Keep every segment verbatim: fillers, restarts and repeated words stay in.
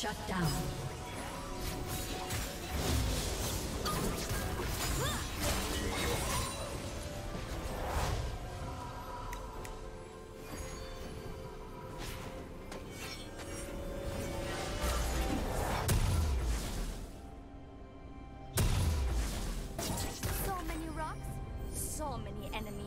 Shut down. So many rocks, so many enemies.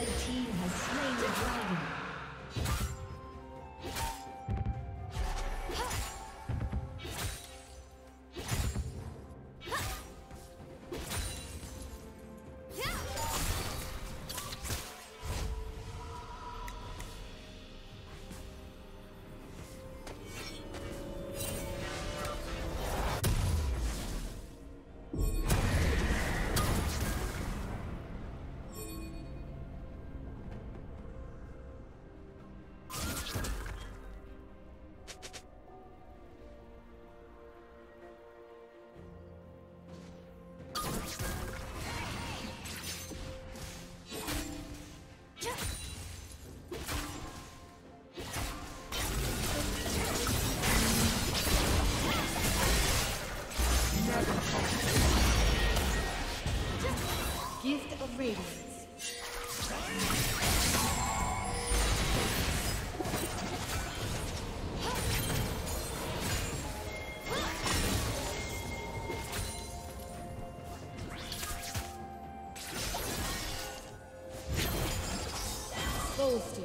The team has slain the dragon. Holstein.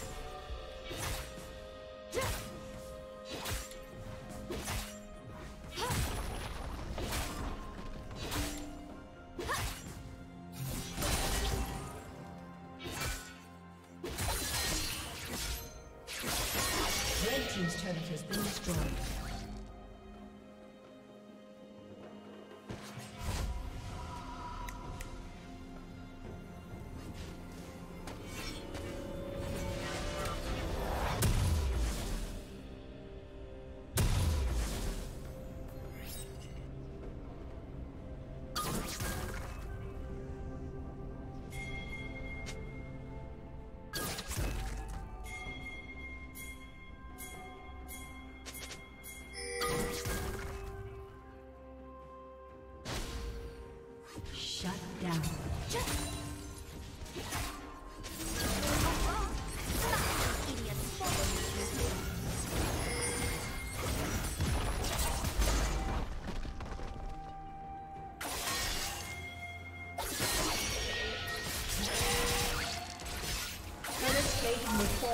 Red team's turret has been destroyed. Shut down. Shut down.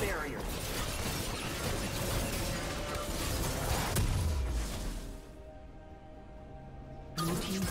barrier. Blue team's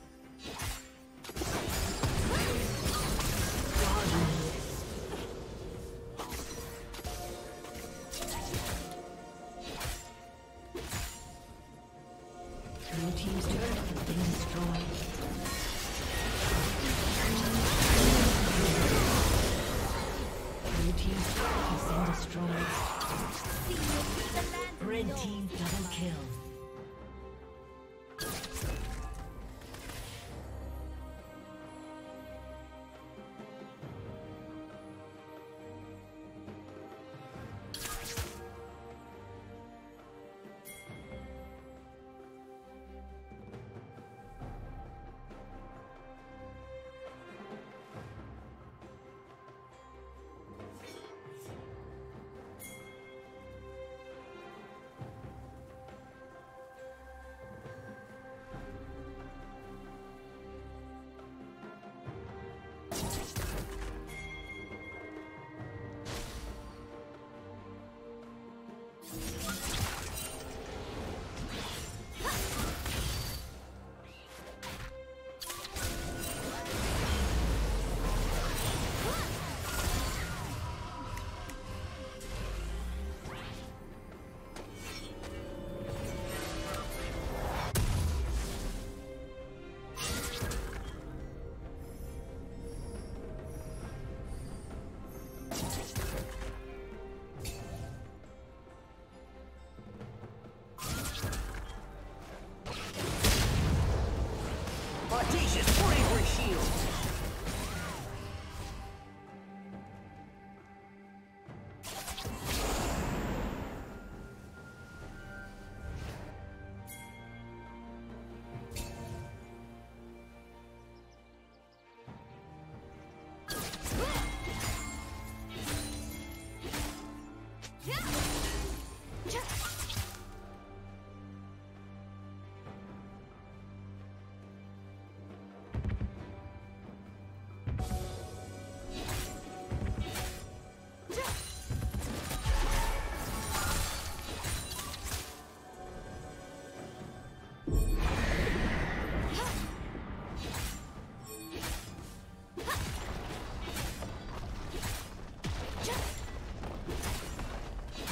Red team double kill.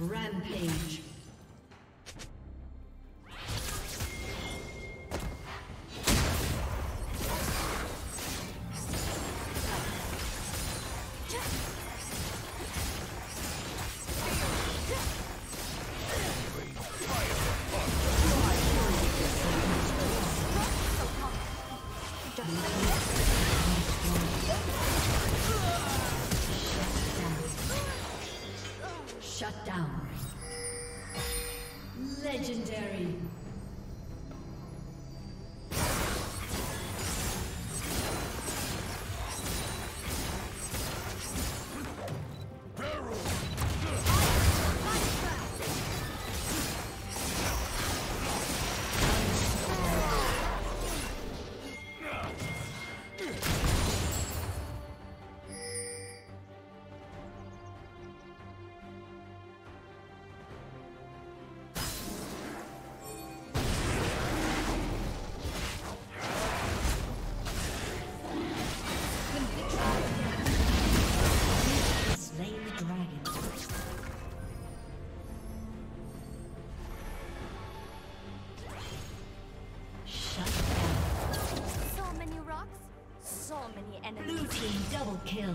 Rampage. Shut down. Legendary. Blue team double kill.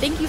Thank you